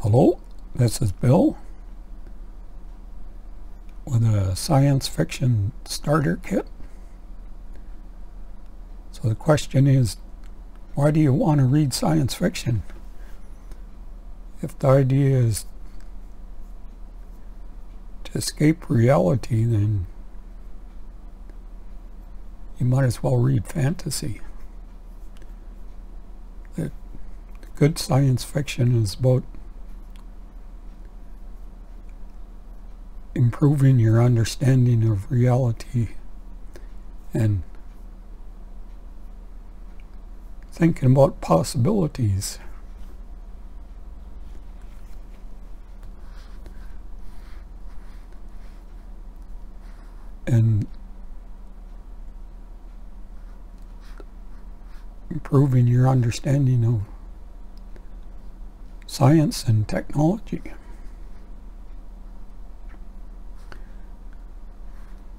Hello, this is Bill with a science fiction starter kit. So the question is, why do you want to read science fiction? If the idea is to escape reality, then you might as well read fantasy. The good science fiction is about improving your understanding of reality and thinking about possibilities. And improving your understanding of science and technology.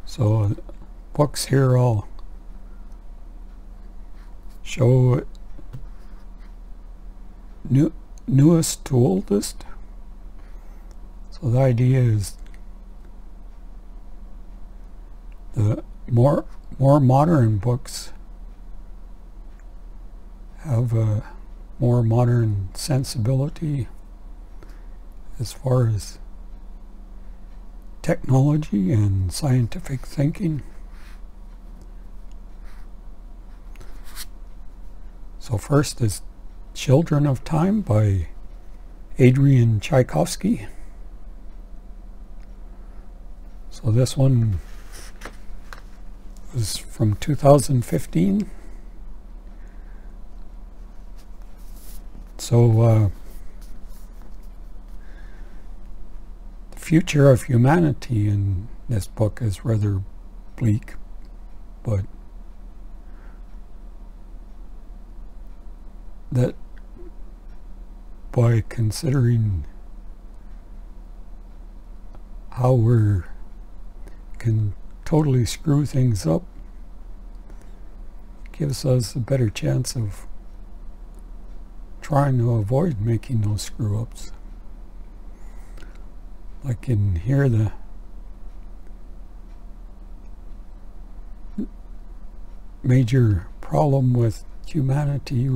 So books here I'll show newest to oldest. So the idea is the more modern books have a more modern sensibility as far as technology and scientific thinking. So first is Children of Time by Adrian Tchaikovsky. So this one was from 2015. So the future of humanity in this book is rather bleak, but that by considering how we can totally screw things up, gives us a better chance of trying to avoid making those screw-ups. Like in here, the major problem with humanity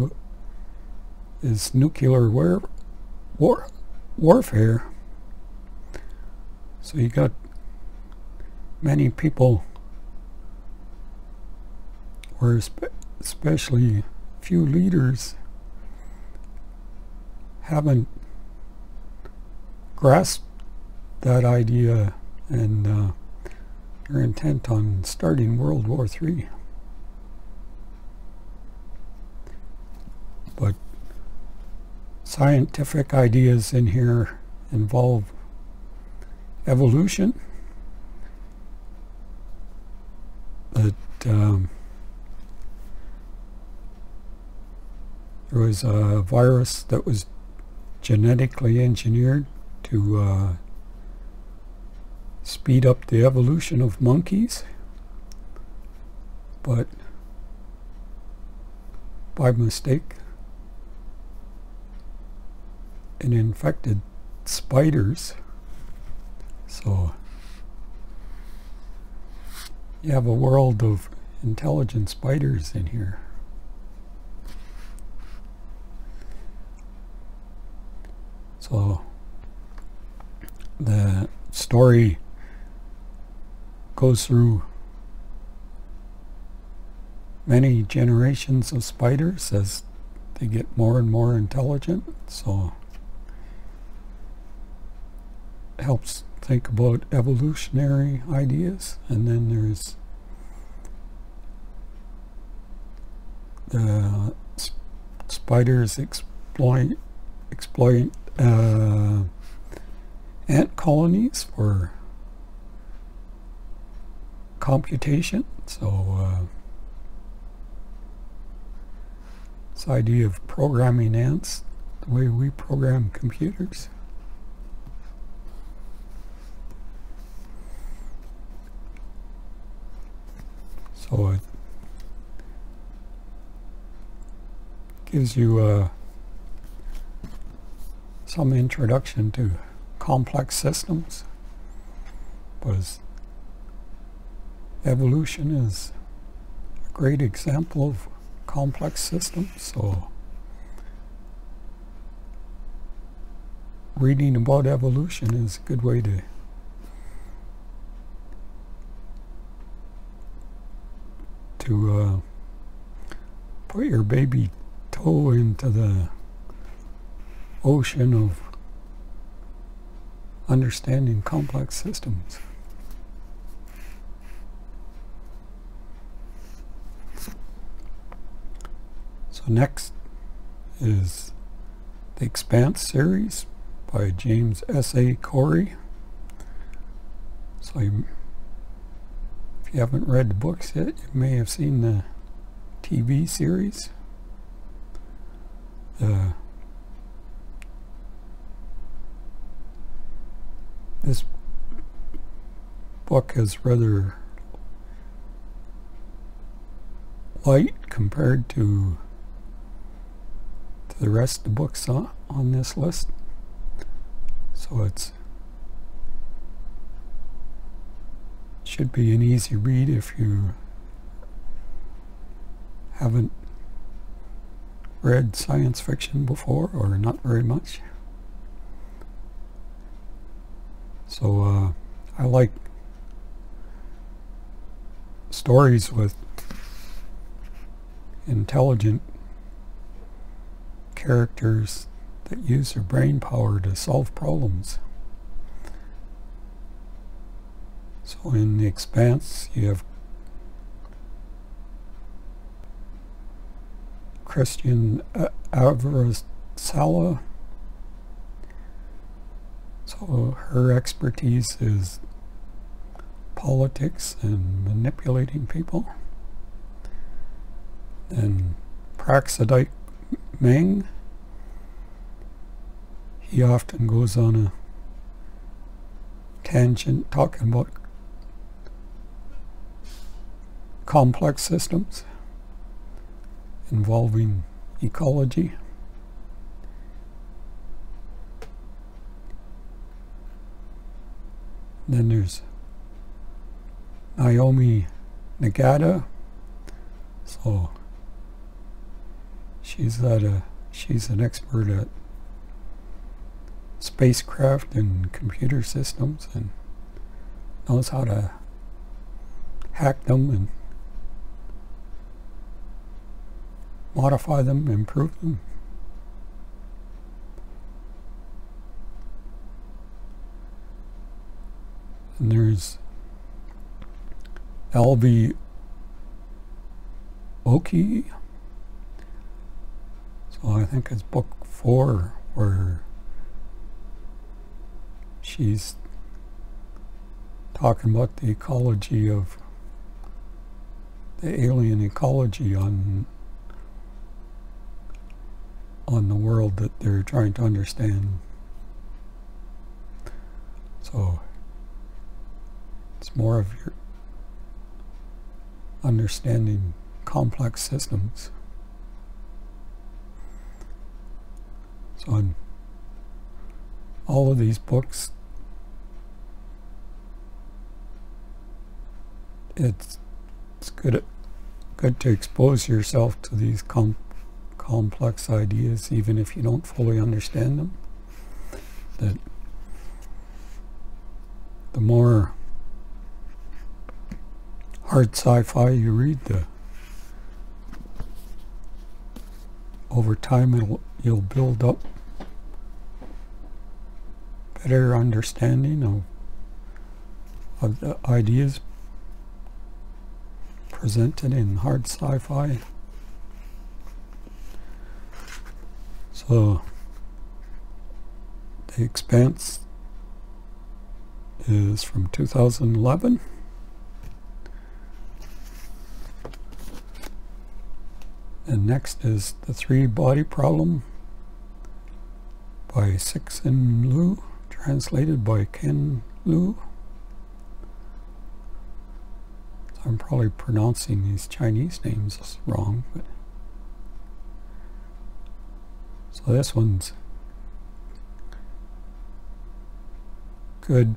is nuclear warfare. So you got many people, or especially few leaders, haven't grasped that idea and their intent on starting World War III. But scientific ideas in here involve evolution, that there was a virus that was genetically engineered to speed up the evolution of monkeys, but by mistake it infected spiders. So you have a world of intelligent spiders in here. So the story goes through many generations of spiders as they get more and more intelligent. So it helps think about evolutionary ideas. And then there's the spiders exploit ant colonies for computation. So this idea of programming ants the way we program computers. So it gives you a some introduction to complex systems, because evolution is a great example of complex systems. So reading about evolution is a good way to put your baby toe into the ocean of understanding complex systems. So next is The Expanse series by James S. A. Corey. So if you haven't read the books yet, you may have seen the TV series. This book is rather light compared to the rest of the books on this list. So it's should be an easy read if you haven't read science fiction before, or not very much. So I like stories with intelligent characters that use their brain power to solve problems. So in The Expanse, you have Chrisjen Avasarala. So her expertise is politics and manipulating people. And Praxidike Meng, he often goes on a tangent talking about complex systems involving ecology. Then there's Naomi Nagata. So she's an expert at spacecraft and computer systems, and knows how to hack them and modify them, improve them. And there's L.V. Oki. So I think it's book 4 where she's talking about the ecology of the alien ecology on the world that they're trying to understand. So it's more of your understanding complex systems. So in all of these books, it's good to expose yourself to these complex ideas, even if you don't fully understand them. That the more hard sci-fi you read, the over time you'll build up better understanding of the ideas presented in hard sci-fi. So The Expanse is from 2011. And next is The Three-Body Problem by Cixin Liu, translated by Ken Liu. I'm probably pronouncing these Chinese names wrong, but so this one's good.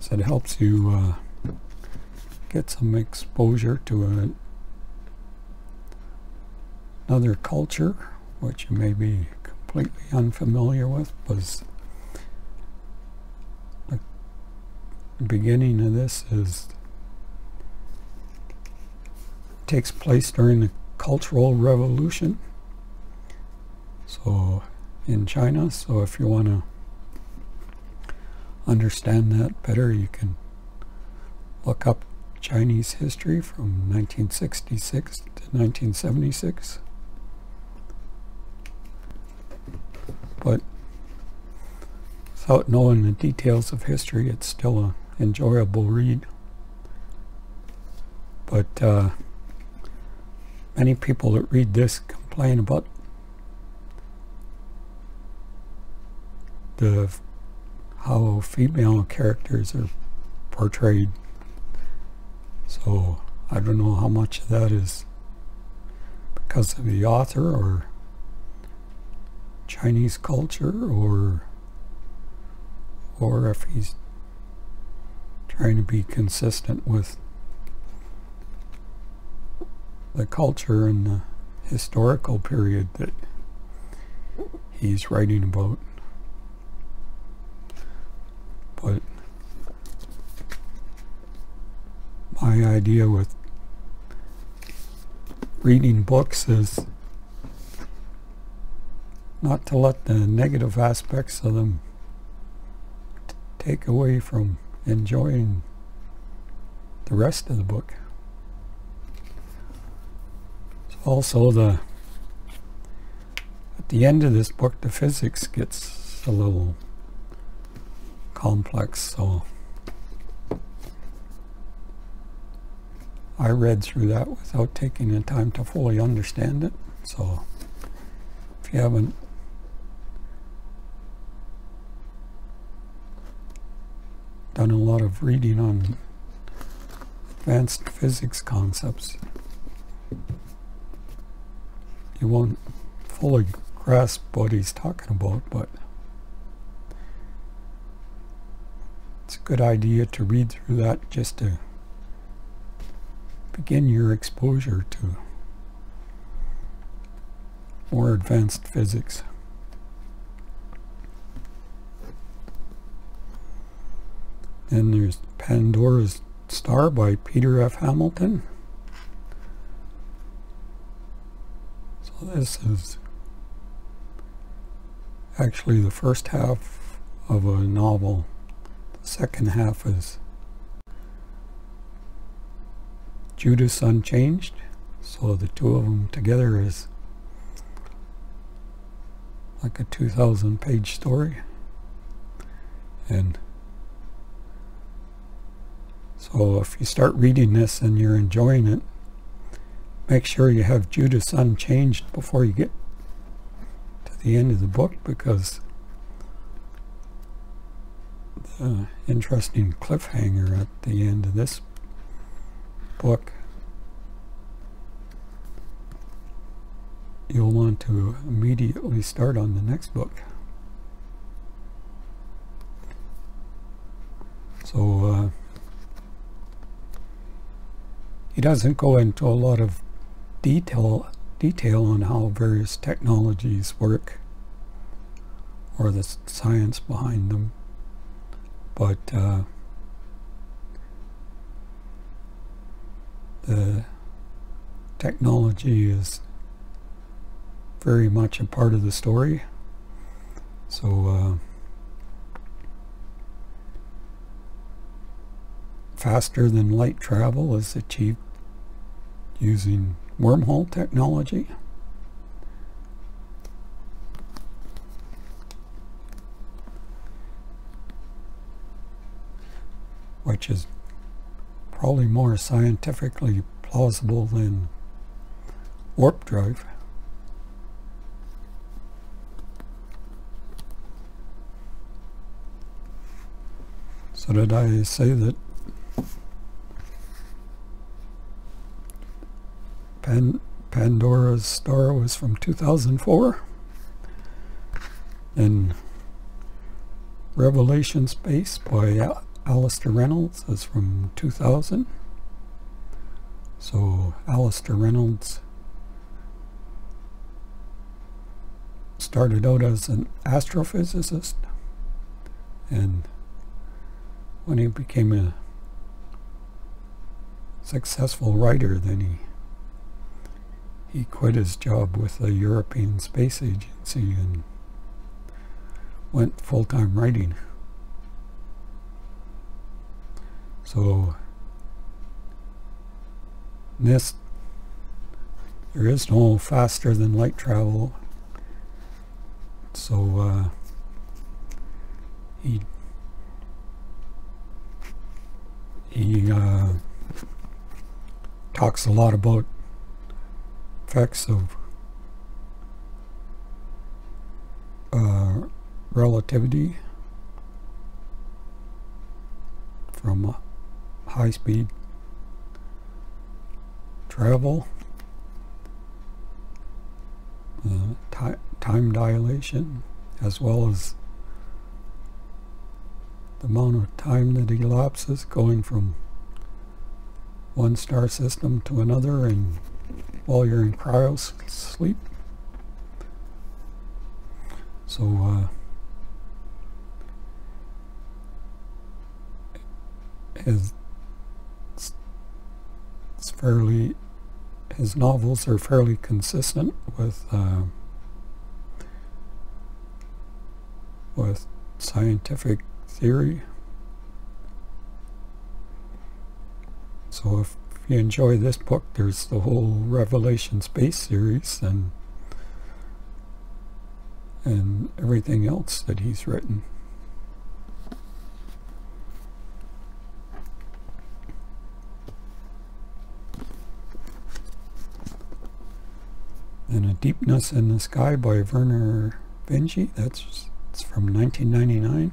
So it helps you get some exposure to another culture, which you may be completely unfamiliar with. Because the beginning of this is takes place during the Cultural Revolution, so in China. So if you want to understand that better, you can look up Chinese history from 1966 to 1976. But without knowing the details of history, it's still an enjoyable read. But many people that read this complain about how female characters are portrayed. So I don't know how much of that is because of the author or Chinese culture, or if he's trying to be consistent with the culture and the historical period that he's writing about. But my idea with reading books is not to let the negative aspects of them take away from enjoying the rest of the book. Also, at the end of this book, the physics gets a little complex, so I read through that without taking the time to fully understand it. So if you haven't done a lot of reading on advanced physics concepts, you won't fully grasp what he's talking about, but it's a good idea to read through that just to begin your exposure to more advanced physics. Then there's Pandora's Star by Peter F. Hamilton. This is actually the first half of a novel. The second half is Judas Unchanged, so the two of them together is like a 2,000-page story. And so if you start reading this and you're enjoying it, make sure you have Judas Unchanged before you get to the end of the book, because the interesting cliffhanger at the end of this book, you'll want to immediately start on the next book. So he doesn't go into a lot of detail on how various technologies work or the science behind them, but the technology is very much a part of the story. So faster than light travel is achieved using wormhole technology. Which is probably more scientifically plausible than warp drive. So did I say that Pandora's Star was from 2004? And Revelation Space by Alistair Reynolds is from 2000. So Alistair Reynolds started out as an astrophysicist, and when he became a successful writer, then he quit his job with the European Space Agency and went full-time writing. So in this, there is no faster than light travel, so he talks a lot about effects of relativity from high-speed travel, time dilation, as well as the amount of time that elapses going from one star system to another, and while you're in cryo sleep. So his novels are fairly consistent with scientific theory. So if you enjoy this book, there's the whole Revelation Space series and everything else that he's written. And A Deepness in the Sky by Vernor Vinge, it's from 1999.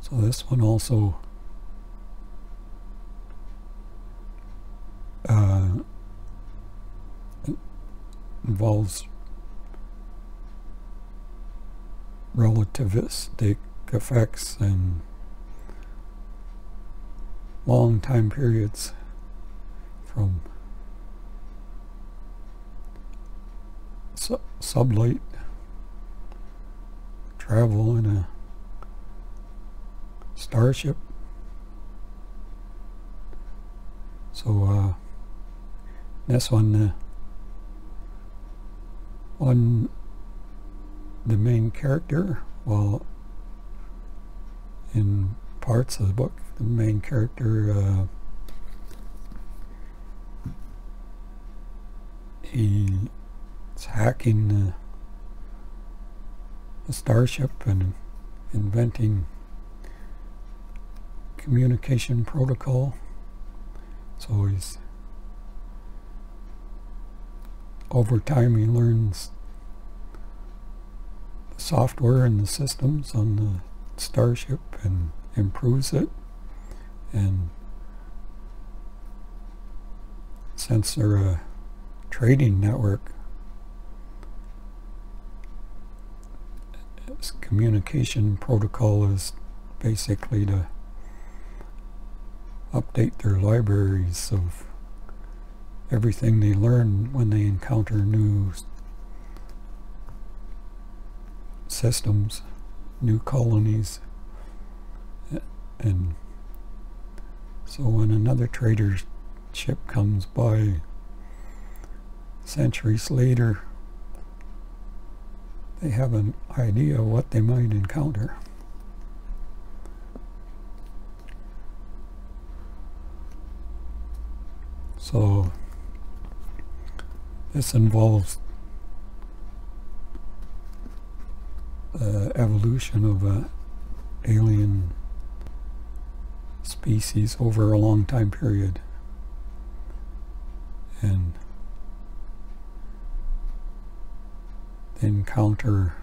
So this one also involves relativistic effects and long time periods from sublight travel in a starship. So this one, the main character, well, in parts of the book, the main character, he's hacking the starship and inventing communication protocol. So he's, over time he learns the software and the systems on the starship and improves it, and since they're a trading network, his communication protocol is basically to update their libraries of everything they learn when they encounter new systems, new colonies. And so when another trader ship comes by centuries later, they have an idea what they might encounter. So this involves the evolution of an alien species over a long time period, and the encounter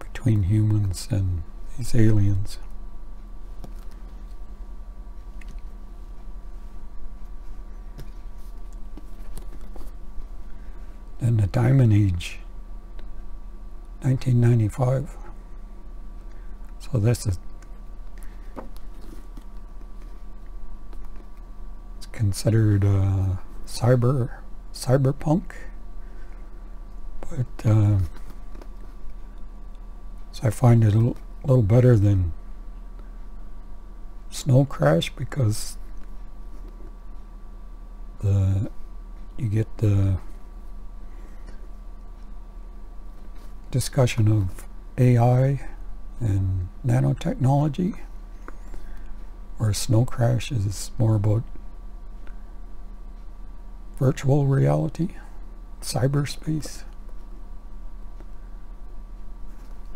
between humans and these aliens. And The Diamond Age 1995. So this is considered cyberpunk, but so I find it a little better than Snow Crash, because you get the discussion of AI and nanotechnology, where Snow Crash is more about virtual reality, cyberspace.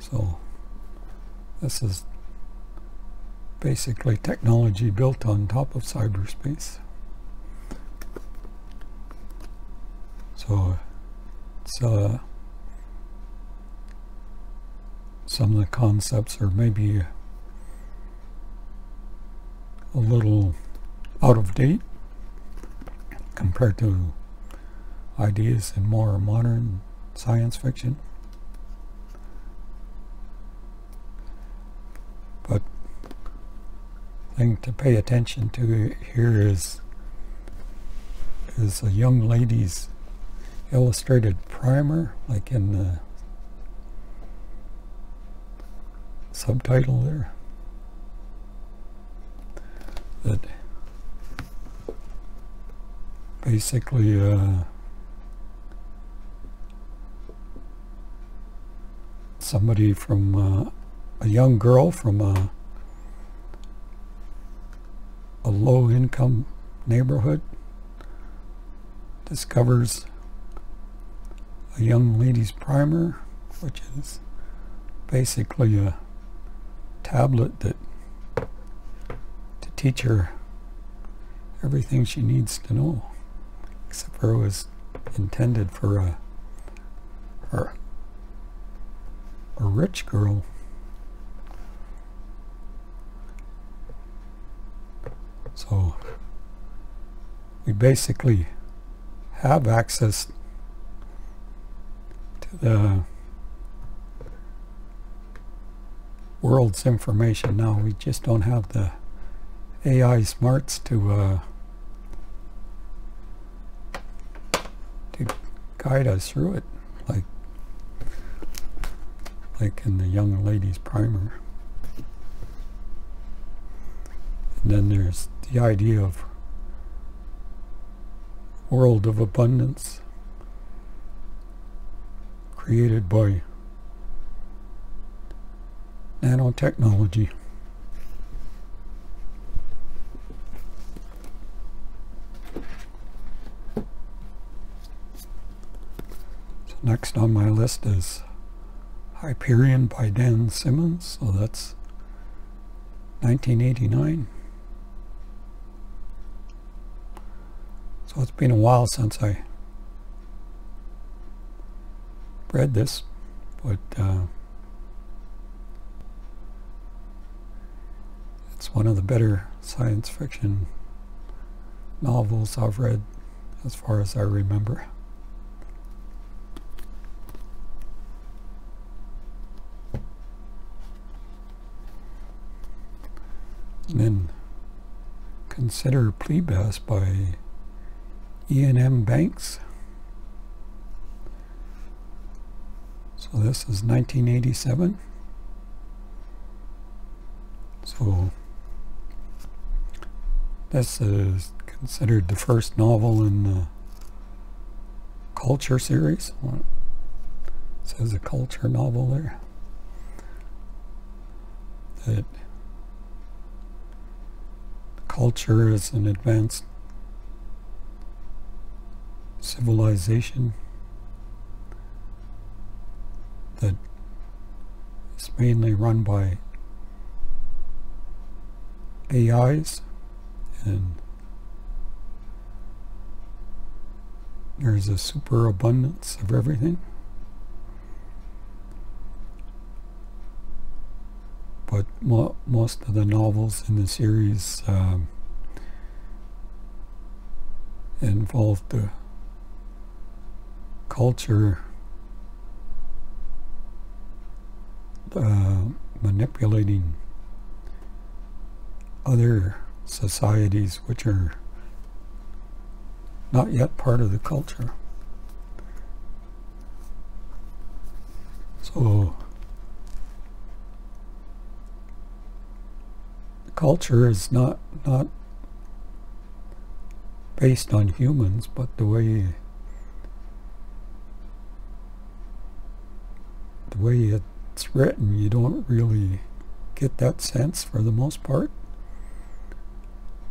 So this is basically technology built on top of cyberspace. So it's some of the concepts are maybe a little out of date compared to ideas in more modern science fiction, but the thing to pay attention to here is a young lady's illustrated primer, like in the subtitle there, that basically somebody from a young girl from a low income neighborhood discovers a young lady's primer, which is basically a tablet that to teach her everything she needs to know, except for it was intended for a rich girl. So we basically have access to the world's information now. We just don't have the AI smarts to guide us through it, like in the young lady's primer. And then there's the idea of world of abundance created by nanotechnology. So next on my list is Hyperion by Dan Simmons. So that's 1989. So it's been a while since I read this, but it's one of the better science fiction novels I've read, as far as I remember. And then Consider Phlebas by Iain M. Banks. So this is 1987. So this is considered the first novel in the Culture series. It says a Culture novel there. That Culture is an advanced civilization that is mainly run by AIs, and there's a superabundance of everything, but most of the novels in the series involve the culture manipulating other societies which are not yet part of the culture. So the culture is not based on humans, but the way it's written, you don't really get that sense for the most part.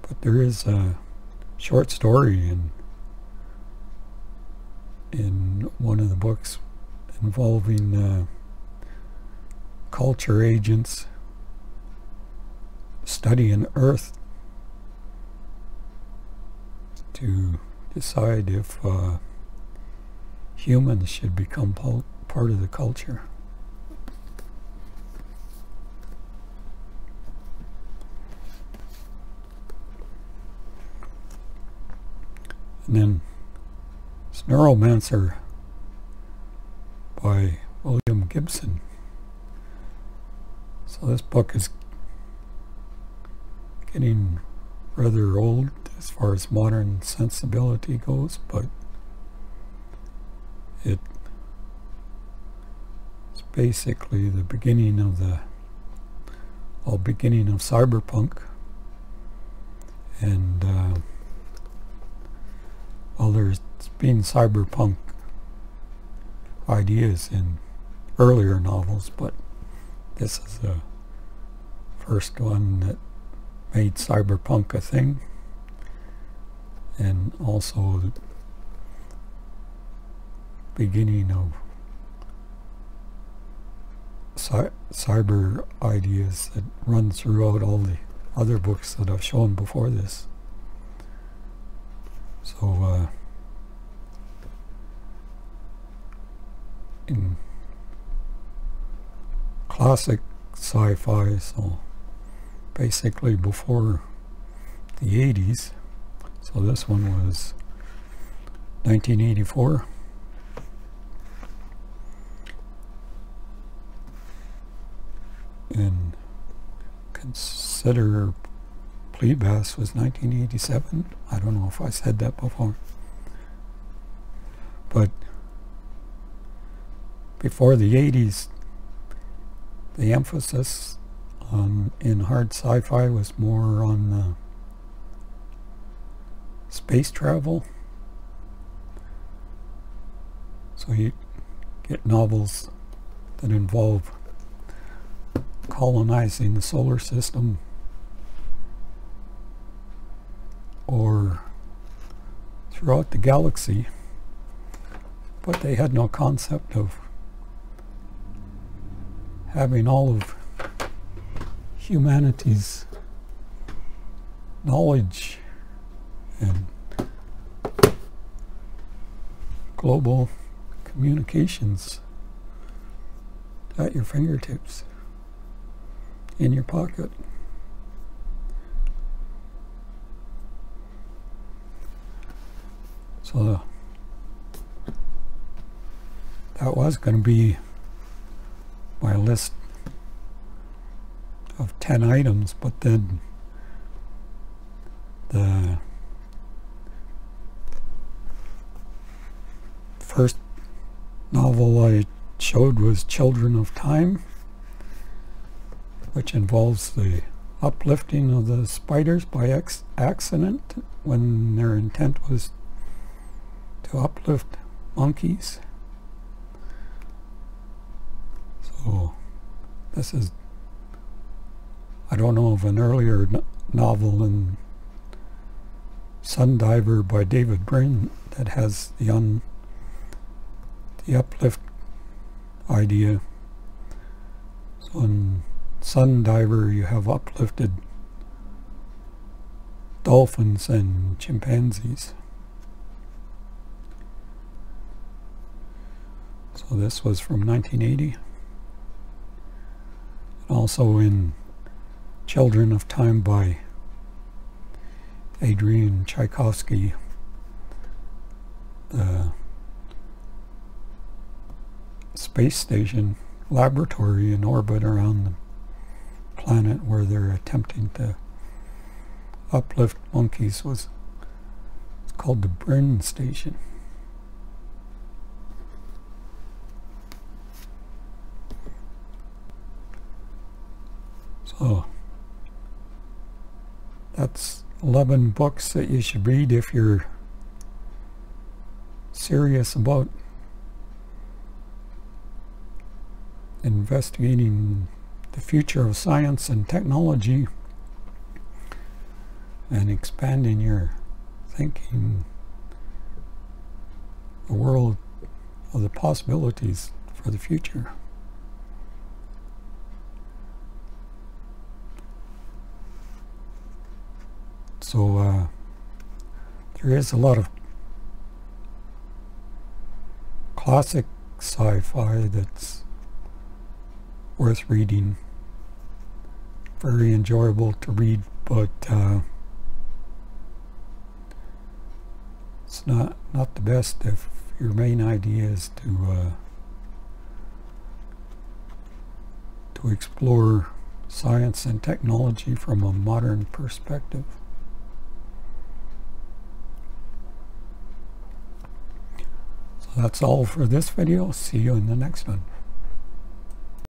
But there is a short story in one of the books involving culture agents studying Earth to decide if humans should become part of the culture. And then it's Neuromancer by William Gibson. So this book is getting rather old as far as modern sensibility goes, but it's basically the beginning of cyberpunk, and well, there's been cyberpunk ideas in earlier novels, but this is the first one that made cyberpunk a thing, and also the beginning of cyber ideas that run throughout all the other books that I've shown before this. So in classic sci-fi, so basically before the 80s, so this one was 1984, and Consider Phlebas was 1987. I don't know if I said that before, but before the 80s, the emphasis in hard sci-fi was more on space travel. So you get novels that involve colonizing the solar system, or throughout the galaxy, but they had no concept of having all of humanity's knowledge and global communications at your fingertips, in your pocket. So that was going to be my list of 10 items, but then the first novel I showed was Children of Time, which involves the uplifting of the spiders by accident when their intent was to uplift monkeys. So this is, I don't know of an earlier novel in Sundiver by David Brin that has the uplift idea. So in Sundiver you have uplifted dolphins and chimpanzees. So this was from 1980. Also in Children of Time by Adrian Tchaikovsky, the space station laboratory in orbit around the planet where they're attempting to uplift monkeys was called the Brin Station. So that's 11 books that you should read if you're serious about investigating the future of science and technology and expanding your thinking, the world of the possibilities for the future. So there is a lot of classic sci-fi that's worth reading, very enjoyable to read, but it's not the best if your main idea is to explore science and technology from a modern perspective. So that's all for this video. See you in the next one.